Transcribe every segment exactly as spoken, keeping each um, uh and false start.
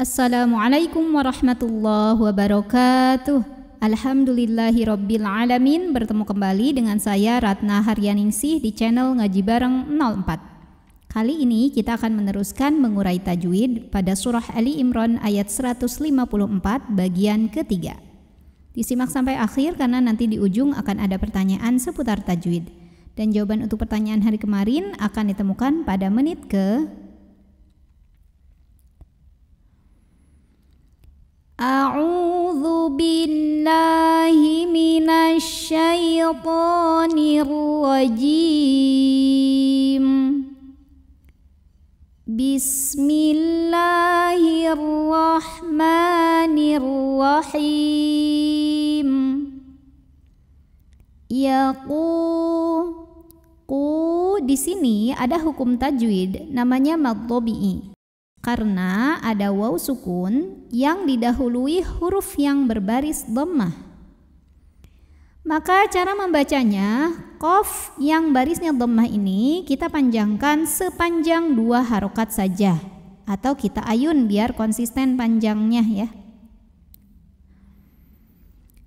Assalamualaikum warahmatullahi wabarakatuh. Alhamdulillahirabbil alamin. Bertemu kembali dengan saya Ratna Haryaningsih di channel Ngaji Bareng nol empat. Kali ini kita akan meneruskan mengurai tajwid pada surah Ali Imran ayat seratus lima puluh empat bagian ketiga. Disimak sampai akhir karena nanti di ujung akan ada pertanyaan seputar tajwid. Dan jawaban untuk pertanyaan hari kemarin akan ditemukan pada menit ke A'udzu billahi minasy syaithanir rajim. Bismillahirrahmanirrahim. Yaqu qu di sini ada hukum tajwid namanya mad dhabi'i. Karena ada waw sukun yang didahului huruf yang berbaris dhammah, maka cara membacanya qaf yang barisnya dhammah ini kita panjangkan sepanjang dua harokat saja, atau kita ayun biar konsisten panjangnya ya.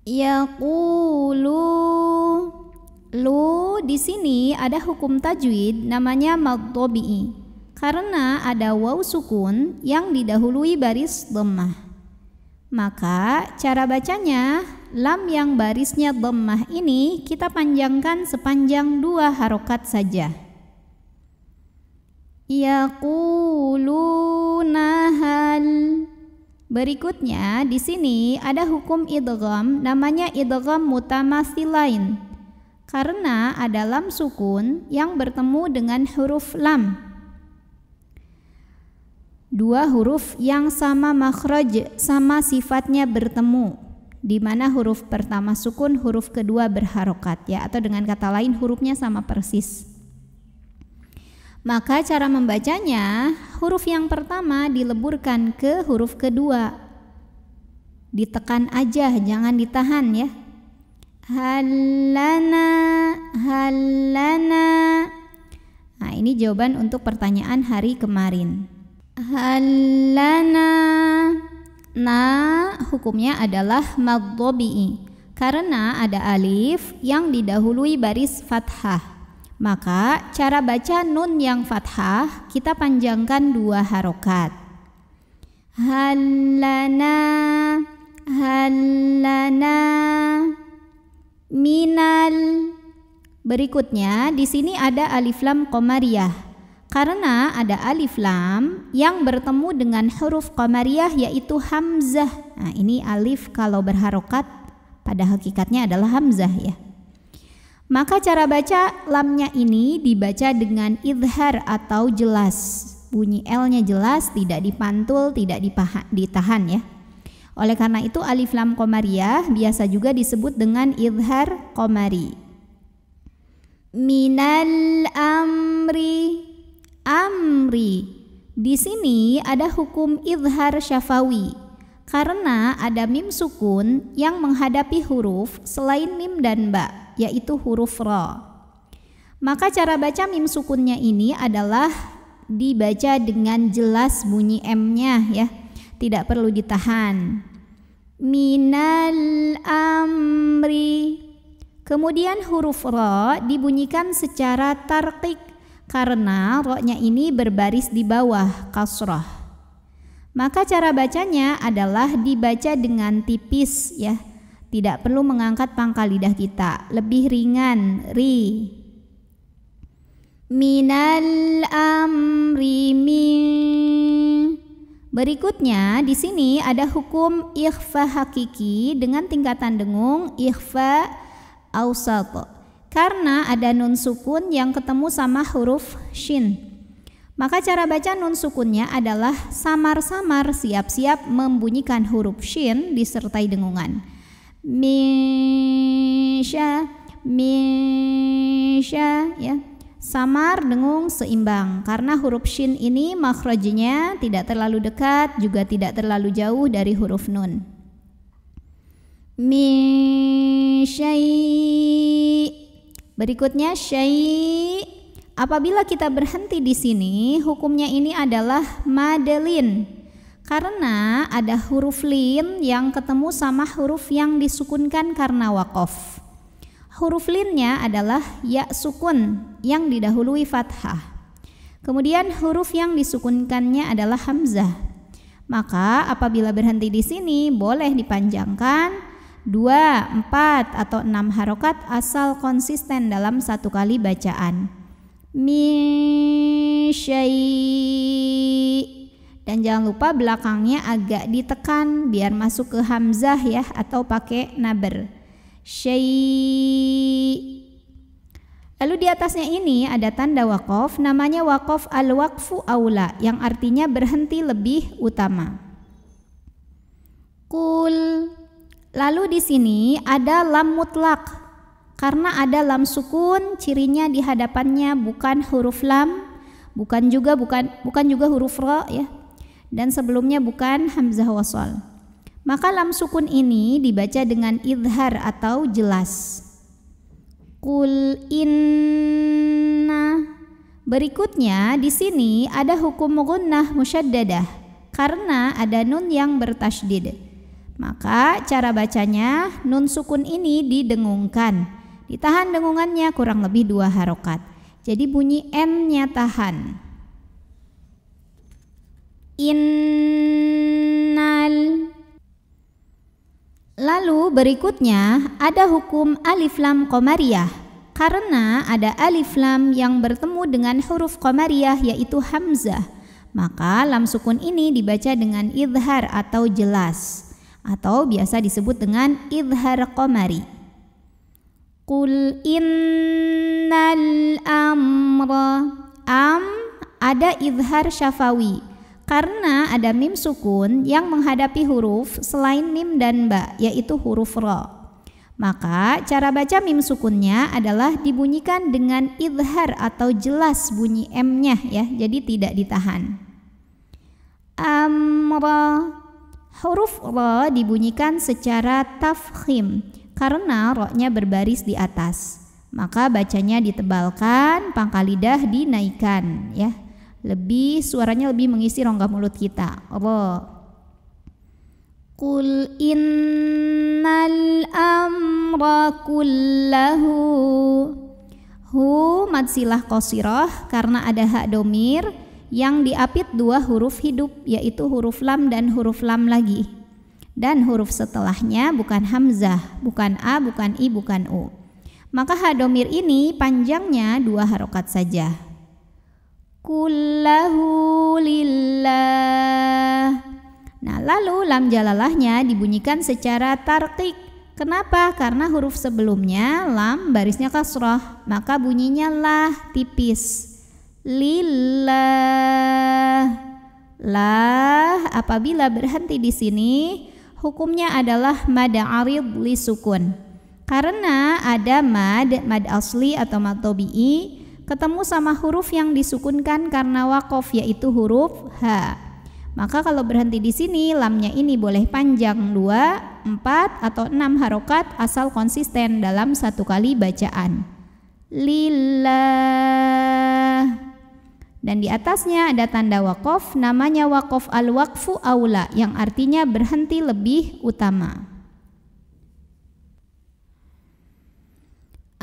Yaqulu, lu di sini ada hukum tajwid namanya mad dhabi'i. Karena ada waw sukun yang didahului baris dhammah, maka cara bacanya lam yang barisnya dhammah ini kita panjangkan sepanjang dua harokat saja. Yaqulunahal. Berikutnya di sini ada hukum idgham namanya idgham mutamatsilain. Karena ada lam sukun yang bertemu dengan huruf lam, dua huruf yang sama makhraj, sama sifatnya bertemu, di mana huruf pertama sukun, huruf kedua berharokat ya, atau dengan kata lain hurufnya sama persis. Maka cara membacanya huruf yang pertama dileburkan ke huruf kedua, ditekan aja jangan ditahan ya. Halana, halana. Nah, ini jawaban untuk pertanyaan hari kemarin. Halana, nah hukumnya adalah mad dhabi'i. Karena ada alif yang didahului baris fathah, maka cara baca nun yang fathah kita panjangkan dua harokat. Halana, halana. Minal. Berikutnya di sini ada alif lam qomariyah. Karena ada alif lam yang bertemu dengan huruf qamariyah yaitu hamzah. Nah, ini alif kalau berharokat pada hakikatnya adalah hamzah ya. Maka cara baca lamnya ini dibaca dengan idhar atau jelas. Bunyi L-nya jelas, tidak dipantul, tidak dipaha, ditahan ya. Oleh karena itu alif lam qamariyah biasa juga disebut dengan idhar qamari. Minal amri. Amri, di sini ada hukum idhar syafawi karena ada mim sukun yang menghadapi huruf selain mim dan ba yaitu huruf ra. Maka cara baca mim sukunnya ini adalah dibaca dengan jelas bunyi M-nya ya, tidak perlu ditahan. Minal amri. Kemudian huruf ra dibunyikan secara tarqiq. Karena roknya ini berbaris di bawah kasrah, maka cara bacanya adalah dibaca dengan tipis ya, tidak perlu mengangkat pangkal lidah kita, lebih ringan. Ri. Minal amri min. Berikutnya di sini ada hukum ikhfa hakiki dengan tingkatan dengung ikhfa awsat. Karena ada nun sukun yang ketemu sama huruf shin, maka cara baca nun sukunnya adalah samar-samar siap-siap membunyikan huruf shin disertai dengungan. Misha, misha ya. Samar dengung seimbang karena huruf shin ini makhrajnya tidak terlalu dekat juga tidak terlalu jauh dari huruf nun. Misha. Berikutnya syai. Apabila kita berhenti di sini, hukumnya ini adalah madlin. karena ada huruf lin yang ketemu sama huruf yang disukunkan karena wakof. Huruf linnya adalah ya sukun yang didahului fathah. Kemudian huruf yang disukunkannya adalah hamzah. Maka apabila berhenti di sini boleh dipanjangkan dua, empat atau enam harokat asal konsisten dalam satu kali bacaan. Min syai'. Dan jangan lupa belakangnya agak ditekan biar masuk ke hamzah ya, atau pakai naber. Syai'. Lalu di atasnya ini ada tanda wakof, namanya wakof al-wakfu aula, yang artinya berhenti lebih utama. Kul. Lalu di sini ada lam mutlak, karena ada lam sukun, cirinya di hadapannya bukan huruf lam, bukan juga bukan bukan juga huruf ro ya, dan sebelumnya bukan hamzah wasol. Maka lam sukun ini dibaca dengan idhar atau jelas. Kul inna. Berikutnya di sini ada hukum gunnah musyaddadah karena ada nun yang bertasydid. Maka cara bacanya nun sukun ini didengungkan. Ditahan dengungannya kurang lebih dua harokat. Jadi bunyi n-nya tahan. Innal. Lalu berikutnya ada hukum alif lam qomariyah karena ada alif lam yang bertemu dengan huruf qomariyah yaitu hamzah, maka lam sukun ini dibaca dengan idhar atau jelas atau biasa disebut dengan idhar qomari. Qul innal amra. Am ada idhar syafawi karena ada mim sukun yang menghadapi huruf selain mim dan ba yaitu huruf ro. Maka cara baca mim sukunnya adalah dibunyikan dengan idhar atau jelas bunyi m-nya ya, jadi tidak ditahan. Amra. Huruf ro dibunyikan secara tafkhim karena ro-nya berbaris di atas. Maka bacanya ditebalkan, pangkal lidah dinaikkan ya. Lebih suaranya lebih mengisi rongga mulut kita. Apa? Qul innal amra kullahu. Hu madsilah qasirah karena ada hak domir yang diapit dua huruf hidup yaitu huruf lam dan huruf lam lagi. Dan huruf setelahnya bukan hamzah, bukan a, bukan i, bukan u. Maka hak domir ini panjangnya dua harokat saja. Kullahu lillah. Nah, lalu lam jalalahnya dibunyikan secara tarqiq. Kenapa? Karena huruf sebelumnya lam barisnya kasrah, maka bunyinya lah tipis. Lillah. Lah apabila berhenti di sini hukumnya adalah mad arid li sukun. Karena ada mad, mad asli atau mad tabi'i ketemu sama huruf yang disukunkan karena wakof yaitu huruf h. Maka kalau berhenti di sini lamnya ini boleh panjang dua, empat atau enam harokat asal konsisten dalam satu kali bacaan. Lillah. Dan di atasnya ada tanda wakof, namanya wakof al-wakfu aula yang artinya berhenti lebih utama.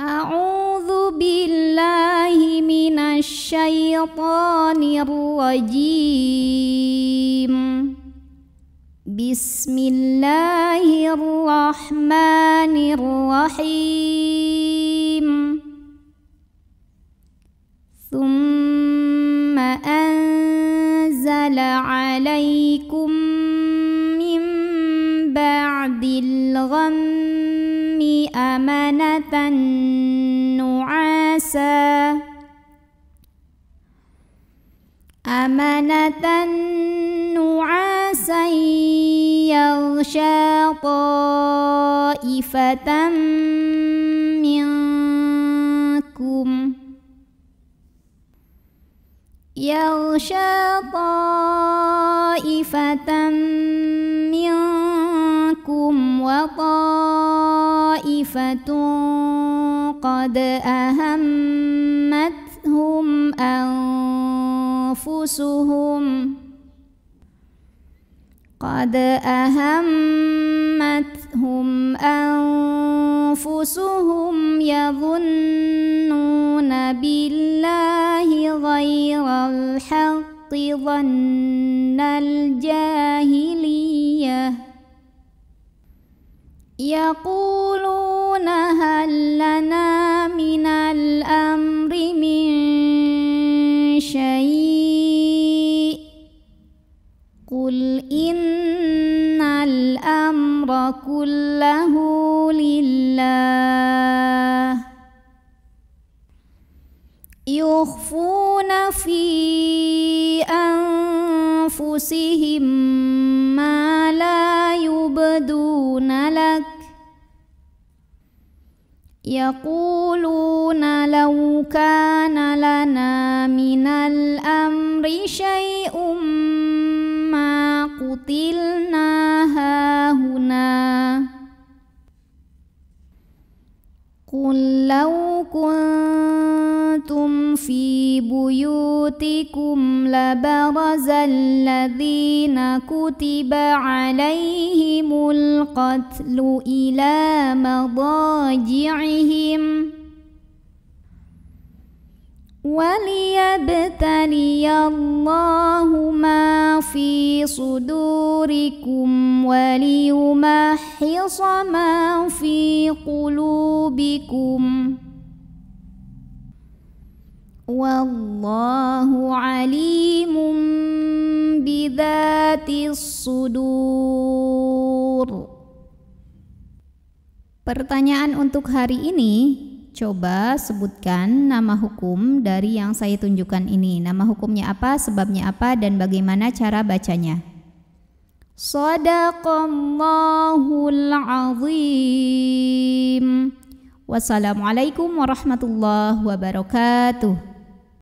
A'udzu billahi minasy syaithanir rajim. Bismillahirrahmanirrahim. Tsumma anzala 'alaikum min ba'dil ghammi amanatan amanatan nu'asa yaghsha ta'ifatan minkum yaghsha ta'ifatan minkum wa ta'ifatun قد أهمتهم أنفسهم قد أهمتهم أنفسهم يظنون بالله غير الحق ظن الجاهلية يقولون هل لنا من الأمر من شيء قل إن الأمر كله لله يخفون في أنفسهم ما لا يبدون لك يقولون لو كان لنا من الأمر شيء ما قتلنا هاهنا قل لو كنتم في بيوتكم لبرز الذين كتب عليهم القتل إلى مضاجعهم وليبتلي الله ما في صدوركم وليمحص ما في قلوبكم والله عليم بذات الصدور. Pertanyaan untuk hari ini, coba sebutkan nama hukum dari yang saya tunjukkan ini. Nama hukumnya apa, sebabnya apa, dan bagaimana cara bacanya. Shadaqallahul azim. Wassalamualaikum warahmatullahi wabarakatuh.